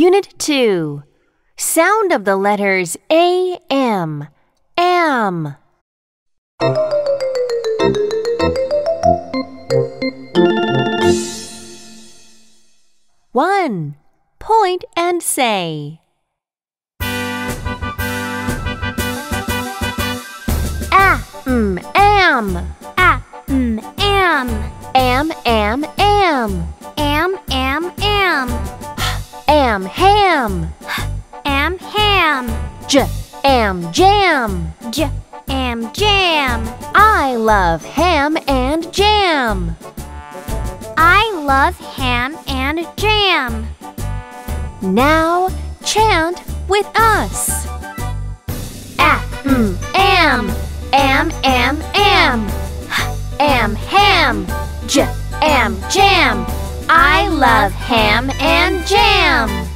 Unit 2. Sound of the letters A-M. Am. One. Point and say. Am. Am. Am, am, am. Am, am, am. Am, ham. Am, ham. J, am, jam. J, am, jam. I love ham and jam. I love ham and jam. Now chant with us. Am. Am, am. Am, ham. J, am, jam. I love ham and jam.